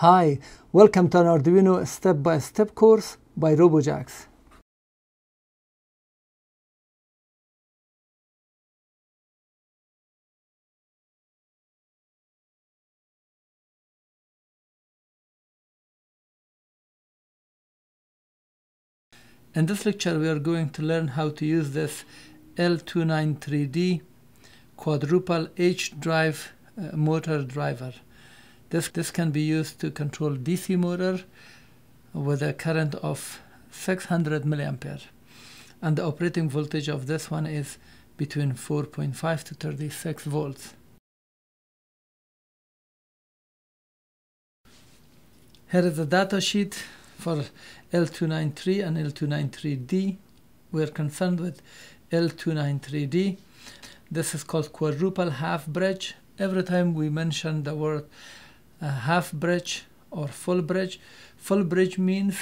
Hi, welcome to an Arduino step-by-step course by Robojax. In this lecture we are going to learn how to use this L293D quadruple h drive motor driver. This can be used to control DC motor with a current of 600 milliampere, and the operating voltage of this one is between 4.5 to 36 volts. Here is the data sheet for L293 and L293D. We are concerned with L293D. This is called quadruple half bridge. Every time we mention the word half bridge or full bridge. Full bridge means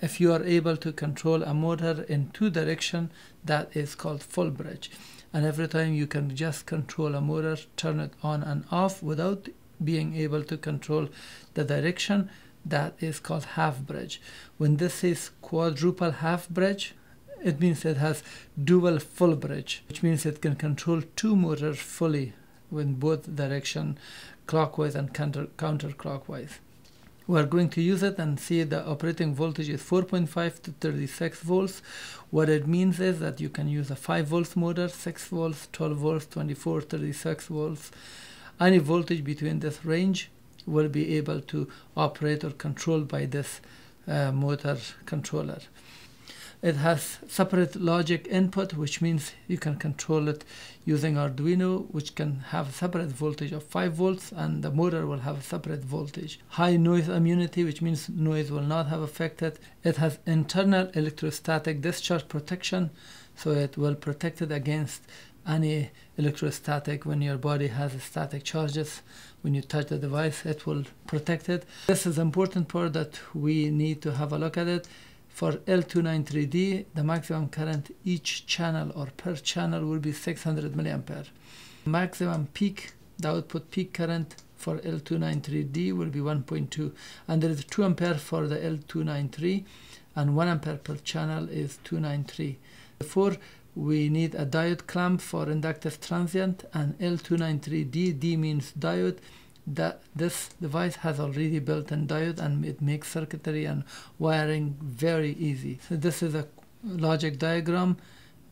if you are able to control a motor in two directions, that is called full bridge. And every time you can just control a motor, turn it on and off without being able to control the direction, that is called half bridge. When this is quadruple half bridge, it means it has dual full bridge, which means it can control two motors fully in both directions, clockwise and counterclockwise. We are going to use it and see the operating voltage is 4.5 to 36 volts. What it means is that you can use a 5 volts motor, 6 volts, 12 volts, 24, 36 volts. Any voltage between this range will be able to operate or controlled by this motor controller. It has separate logic input, which means you can control it using Arduino, which can have a separate voltage of 5 volts, and the motor will have a separate voltage. High noise immunity, which means noise will not have affected. It has internal electrostatic discharge protection, so it will protect it against any electrostatic. When your body has static charges, when you touch the device, it will protect it. This is important part that we need to have a look at it. For L293D, the maximum current each channel or per channel will be 600 milliampere. Maximum peak, the output peak current for L293D will be 1.2, and there is 2 ampere for the L293, and 1 ampere per channel is 293. Therefore, we need a diode clamp for inductive transient, and L293D, D means diode. That this device has already built-in diode, and it makes circuitry and wiring very easy. So this is a logic diagram.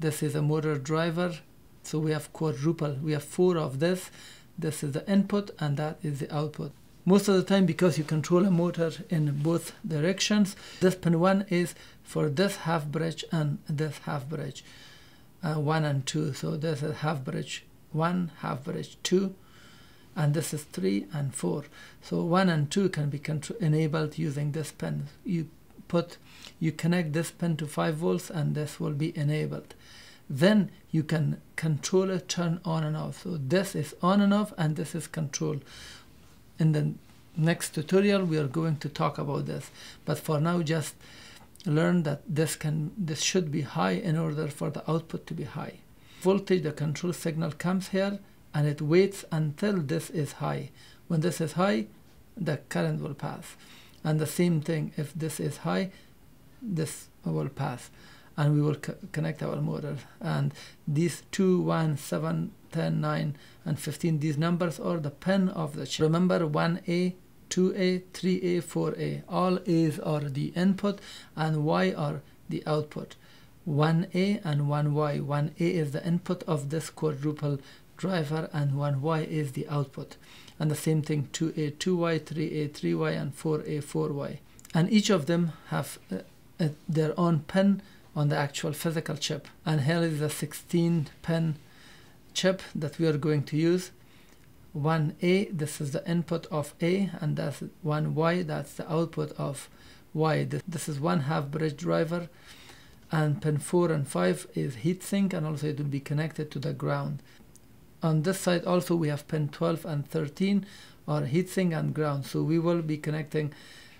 This is a motor driver. So we have quadruple. We have 4 of this. This is the input, and that is the output. Most of the time, because you control a motor in both directions, this pin 1 is for this half bridge and this half bridge, 1 and 2. So this is half bridge 1, half bridge 2. And this is 3 and 4. So 1 and 2 can be enabled using this pin. You connect this pin to 5 volts, and this will be enabled. Then you can control it, turn on and off. So this is on and off, and this is control. In the next tutorial, we are going to talk about this. But for now, just learn that this should be high in order for the output to be high. Voltage, the control signal comes here, and it waits until this is high. When this is high, the current will pass. And the same thing, if this is high, this will pass. And we will connect our motor. And these 2, 1, 7, 10, 9, and 15, these numbers are the pin of the chip. Remember, 1A, 2A, 3A, 4A. All A's are the input, and Y are the output. 1A and 1Y. 1A is the input of this quadruple driver, and 1Y is the output. And the same thing, 2A, 2Y, 3A, 3Y, and 4A, 4Y. And each of them have their own pin on the actual physical chip. And here is the 16-pin chip that we are going to use. 1A, this is the input of A, and that's 1Y, that's the output of Y. This is one half-bridge driver, and pin 4 and 5 is heatsink, and also it will be connected to the ground. On this side also we have pin 12 and 13 are heatsink and ground, so we will be connecting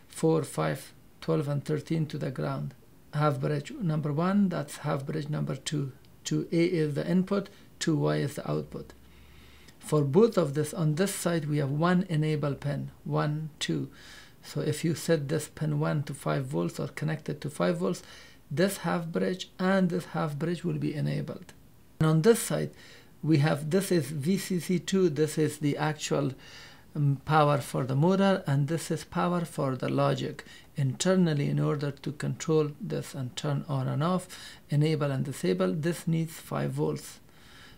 4, 5, 12 and 13 to the ground. Half bridge number 1, that's half bridge number 2. 2A is the input, 2Y is the output. For both of this, on this side we have one enable pin, 1, 2. So if you set this pin 1 to 5 volts or connected to 5 volts, this half bridge and this half bridge will be enabled. And on this side, we have, this is VCC2, this is the actual power for the motor, and this is power for the logic internally in order to control this and turn on and off, enable and disable. This needs 5 volts.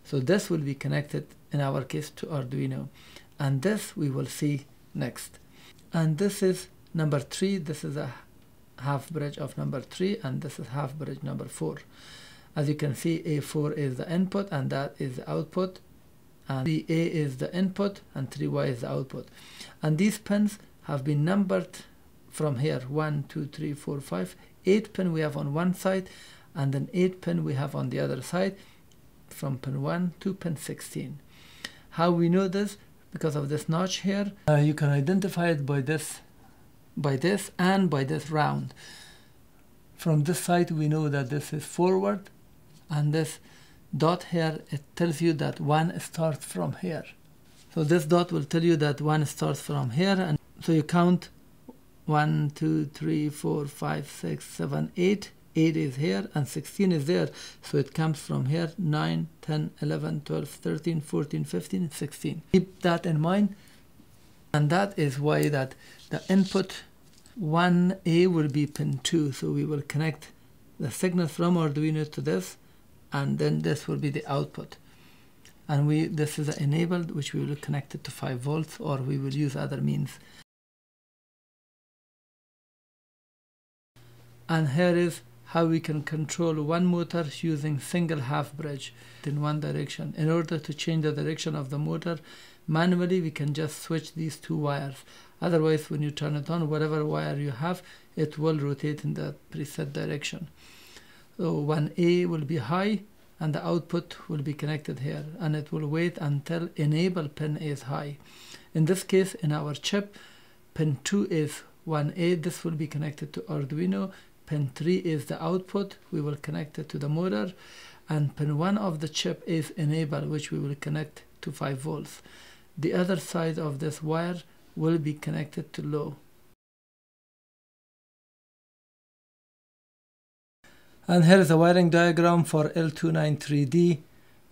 So this will be connected in our case to Arduino, and this we will see next. And this is number 3, this is a half bridge of number 3, and this is half bridge number 4. As you can see, A4 is the input and that is the output, and 3A is the input and 3Y is the output. And these pins have been numbered from here, 1, 2, 3, 4, 5, 8 pin we have on one side, and then 8 pin we have on the other side, from pin 1 to pin 16. How we know this? Because of this notch here. You can identify it by this and by this round. From this side we know that this is forward, and this dot here, it tells you that one starts from here. So this dot will tell you that one starts from here, and so you count 1, 2, 3, 4, 5, 6, 7, 8. 8 is here and 16 is there, so it comes from here, 9, 10, 11, 12, 13, 14, 15, 16. Keep that in mind, and that is why that the input 1A will be pin 2, so we will connect the signal from Arduino to this, and then this will be the output. And this is enabled, which we will connect it to 5 volts, or we will use other means. And here is how we can control one motor using single half bridge in one direction. In order to change the direction of the motor manually, we can just switch these two wires. Otherwise, when you turn it on, whatever wire you have, it will rotate in the preset direction. So 1A will be high and the output will be connected here, and it will wait until enable pin is high. In this case, in our chip, pin 2 is 1A, this will be connected to Arduino. Pin 3 is the output, we will connect it to the motor, and pin 1 of the chip is enable, which we will connect to 5 volts. The other side of this wire will be connected to low. And here is a wiring diagram for L293D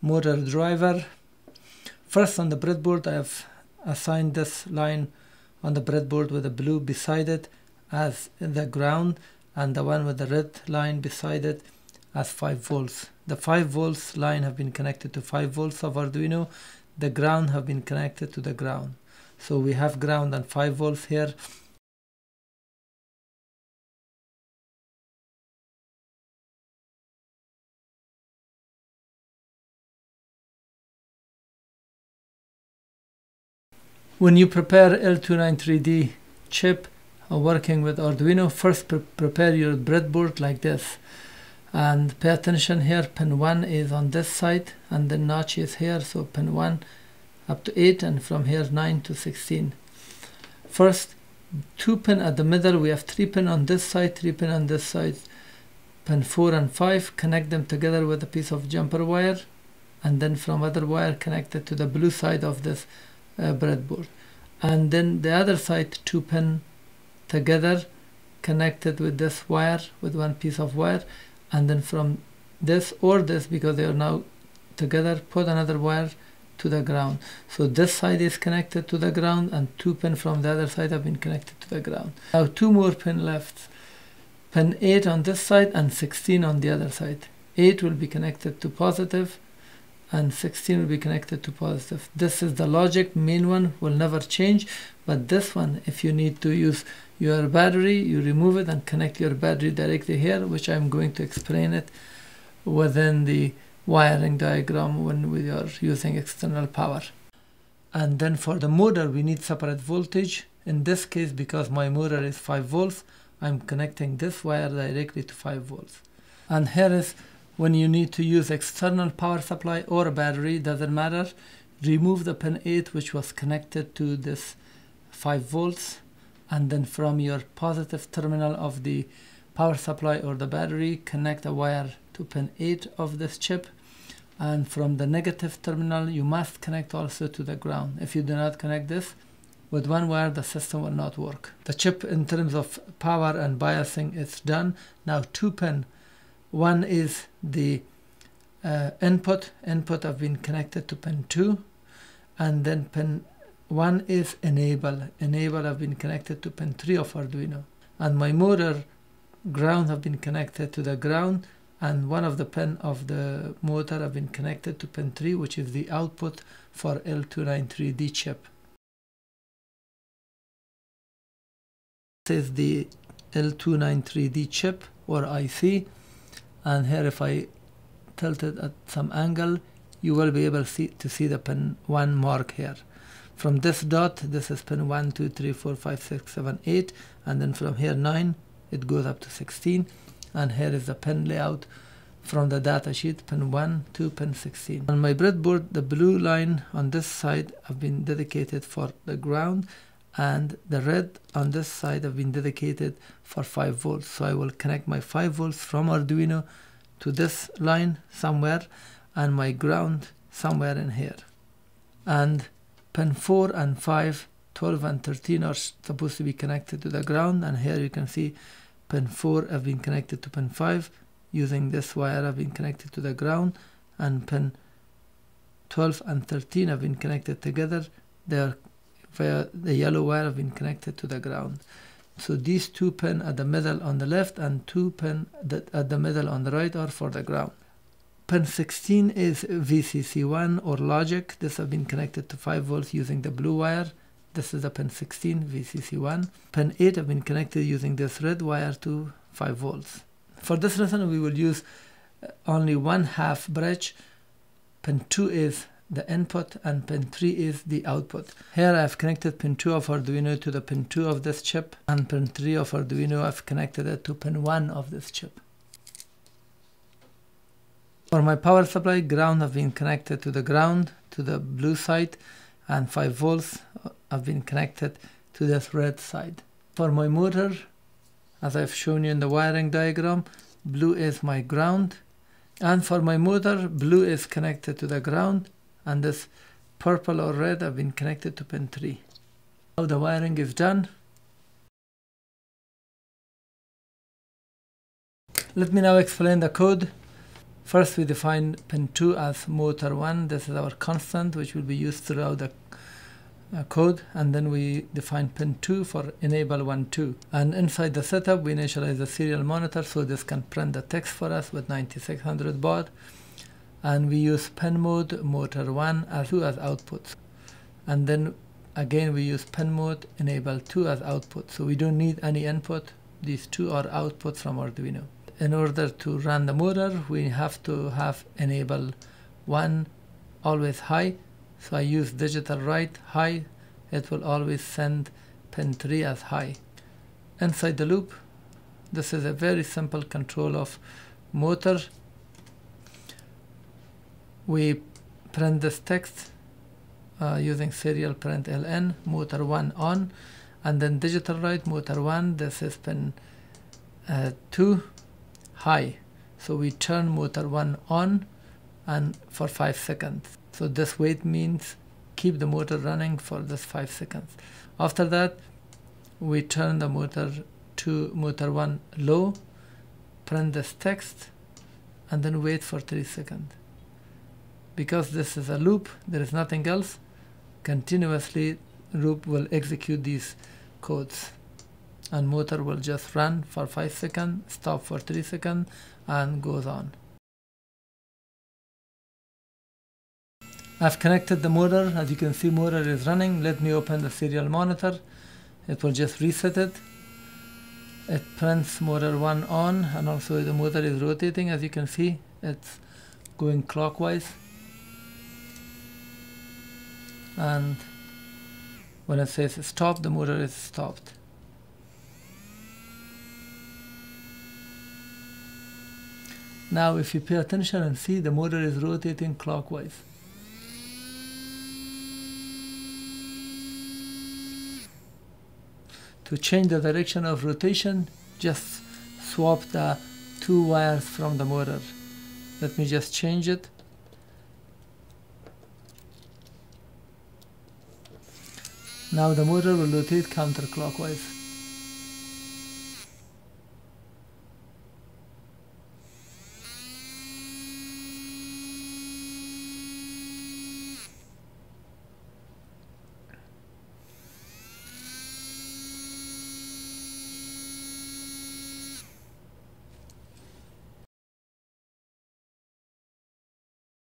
motor driver. First, on the breadboard, I have assigned this line on the breadboard with the blue beside it as the ground, and the one with the red line beside it as 5 volts. The 5 volts line have been connected to 5 volts of Arduino, the ground have been connected to the ground. So we have ground and 5 volts here. When you prepare L293D chip, working with Arduino, first prepare your breadboard like this, and pay attention here, pin 1 is on this side and the notch is here, so pin 1 up to 8 and from here 9 to 16. First 2 pin at the middle, we have 3 pin on this side, 3 pin on this side, pin 4 and 5, connect them together with a piece of jumper wire, and then from other wire connect it to the blue side of this breadboard, and then the other side 2 pin together connected with this wire, with one piece of wire, and then from this or this, because they are now together, put another wire to the ground. So this side is connected to the ground, and 2 pins from the other side have been connected to the ground. Now 2 more pins left, pin 8 on this side and 16 on the other side. 8 will be connected to positive and 16 will be connected to positive. This is the logic, main one will never change, but this one, if you need to use your battery, you remove it and connect your battery directly here, which I'm going to explain it within the wiring diagram when we are using external power. And then for the motor, we need separate voltage. In this case, because my motor is 5 volts, I'm connecting this wire directly to 5 volts. And here is when you need to use external power supply or a battery, doesn't matter, remove the pin 8 which was connected to this 5 volts, and then from your positive terminal of the power supply or the battery, connect a wire to pin 8 of this chip, and from the negative terminal you must connect also to the ground. If you do not connect this, with one wire, the system will not work. The chip in terms of power and biasing is done. Now two pin. One is the input. Input have been connected to pin 2, and then pin 1 is enable. Enable have been connected to pin 3 of Arduino. And my motor ground have been connected to the ground, and one of the pin of the motor have been connected to pin 3, which is the output for L293D chip. This is the L293D chip or IC, and here if I tilt it at some angle, you will be able to see the pin 1 mark here. From this dot, this is pin 1, 2, 3, 4, 5, 6, 7, 8, and then from here 9, it goes up to 16, and here is the pin layout from the datasheet, pin 1 to pin 16. On my breadboard, the blue line on this side have been dedicated for the ground, and the red on this side have been dedicated for 5 volts. So I will connect my 5 volts from Arduino to this line somewhere, and my ground somewhere in here. And pin 4 and 5, 12 and 13 are supposed to be connected to the ground, and here you can see pin 4 have been connected to pin 5 using this wire have been connected to the ground, and pin 12 and 13 have been connected together. They are via the yellow wire have been connected to the ground. So these two pins at the middle on the left and two pins at the middle on the right are for the ground. Pin 16 is VCC1 or logic. This has been connected to 5 volts using the blue wire. This is the pin 16 VCC1. Pin 8 have been connected using this red wire to 5 volts. For this reason we will use only one half bridge. Pin 2 is the input and pin 3 is the output. Here I have connected pin 2 of Arduino to the pin 2 of this chip, and pin 3 of Arduino I have connected it to pin 1 of this chip. For my power supply, ground have been connected to the ground, to the blue side, and 5 volts have been connected to this red side. For my motor, as I've shown you in the wiring diagram, blue is my ground, and for my motor, blue is connected to the ground, and this purple or red have been connected to pin 3. Now the wiring is done. Let me now explain the code. First we define pin 2 as motor 1. This is our constant which will be used throughout the code, and then we define pin 2 for enable 1, 2. And inside the setup we initialize the serial monitor so this can print the text for us with 9600 baud. And we use pin mode, motor 1 as 2 as outputs. And then again we use pin mode, enable 2 as output. So we don't need any input. These two are outputs from Arduino. In order to run the motor, we have to have enable 1 always high. So I use digital write high. It will always send pin 3 as high. Inside the loop, this is a very simple control of motor. We print this text using serial print LN, motor 1 on, and then digital write motor 1, this is pin 2 high. So we turn motor 1 on and for 5 seconds. So this wait means keep the motor running for this 5 seconds. After that we turn the motor to motor 1 low, print this text, and then wait for 3 seconds. Because this is a loop, there is nothing else, continuously loop will execute these codes, and motor will just run for 5 seconds, stop for 3 seconds, and goes on. I've connected the motor. As you can see, motor is running. Let me open the serial monitor. It will just reset it. It prints motor 1 on, and also the motor is rotating. As you can see, it's going clockwise. And when it says stop, the motor is stopped. Now if you pay attention and see, the motor is rotating clockwise. To change the direction of rotation, just swap the two wires from the motor. Let me just change it. Now the motor will rotate counterclockwise.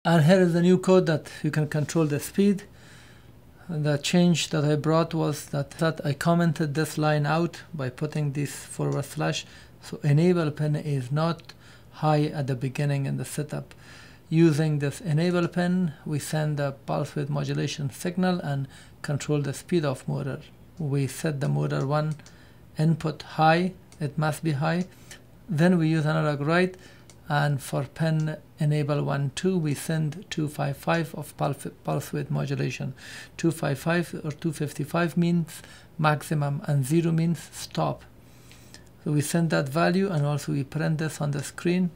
And here is the new code that you can control the speed. And the change that I brought was that I commented this line out by putting this forward slash. So enable pin is not high at the beginning in the setup. Using this enable pin, we send the pulse width modulation signal and control the speed of motor. We set the motor one input high, it must be high. Then we use analog write, and for pin enable 1, 2, we send 255 of pulse width modulation. 255 or 255 means maximum and 0 means stop. So we send that value, and also we print this on the screen,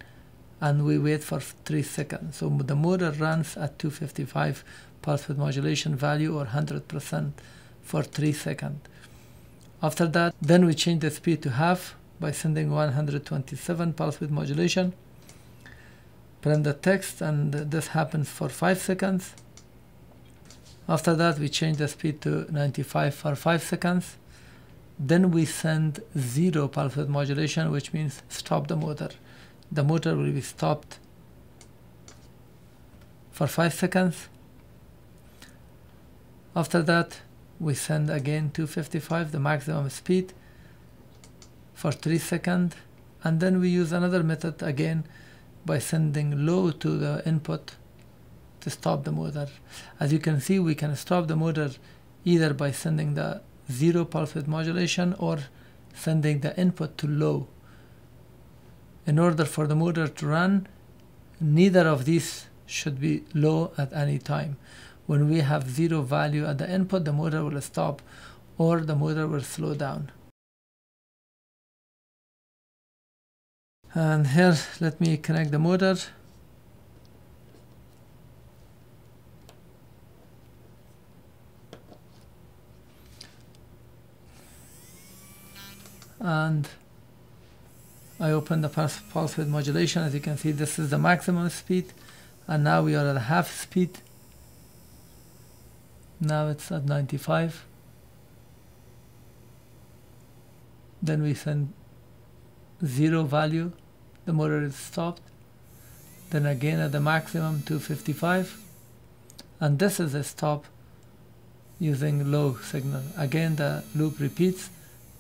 and we wait for 3 seconds. So the motor runs at 255 pulse width modulation value or 100% for 3 seconds. After that, then we change the speed to half by sending 127 pulse width modulation. Print the text, and this happens for 5 seconds. After that, we change the speed to 95 for 5 seconds. Then we send 0 pulse width modulation, which means stop the motor. The motor will be stopped for 5 seconds. After that, we send again 255, the maximum speed, for 3 seconds. And then we use another method again by sending low to the input to stop the motor. As you can see, we can stop the motor either by sending the 0 pulse width modulation or sending the input to low. In order for the motor to run, neither of these should be low at any time. When we have 0 value at the input, the motor will stop or the motor will slow down. And here, let me connect the motor. And I open the pulse width modulation. As you can see, this is the maximum speed. And now we are at half speed. Now it's at 95. Then we send 0 value. The motor is stopped. Then again at the maximum 255, and this is a stop using low signal. Again the loop repeats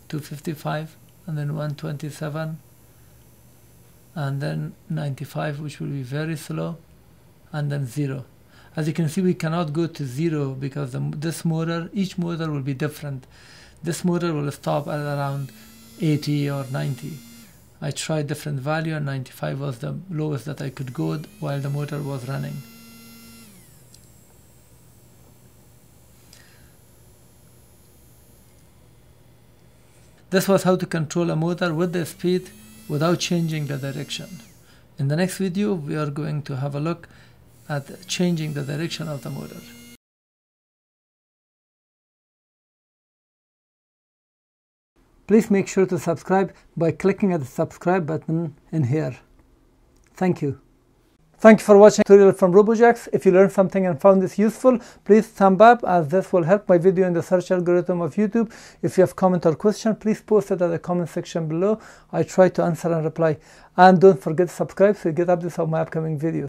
255 and then 127 and then 95, which will be very slow, and then 0. As you can see, we cannot go to 0 because each motor will be different. This motor will stop at around 80 or 90. I tried different value, and 95 was the lowest that I could go while the motor was running. This was how to control a motor with the speed without changing the direction. In the next video, we are going to have a look at changing the direction of the motor. Please make sure to subscribe by clicking at the subscribe button in here. Thank you. Thank you for watching tutorial from Robojax. If you learned something and found this useful, please thumb up, as this will help my video in the search algorithm of YouTube. If you have comment or question, please post it at the comment section below. I try to answer and reply. And don't forget to subscribe so you get updates of my upcoming videos.